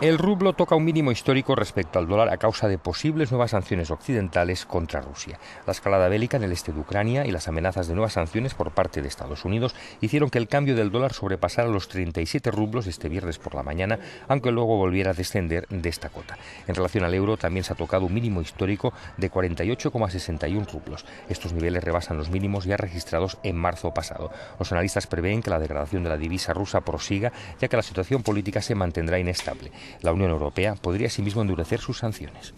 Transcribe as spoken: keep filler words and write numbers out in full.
El rublo toca un mínimo histórico respecto al dólar a causa de posibles nuevas sanciones occidentales contra Rusia. La escalada bélica en el este de Ucrania y las amenazas de nuevas sanciones por parte de Estados Unidos hicieron que el cambio del dólar sobrepasara los treinta y siete rublos este viernes por la mañana, aunque luego volviera a descender de esta cota. En relación al euro, también se ha tocado un mínimo histórico de cuarenta y ocho coma sesenta y uno rublos. Estos niveles rebasan los mínimos ya registrados en marzo pasado. Los analistas prevén que la degradación de la divisa rusa prosiga, ya que la situación política se mantendrá inestable. La Unión Europea podría asimismo endurecer sus sanciones.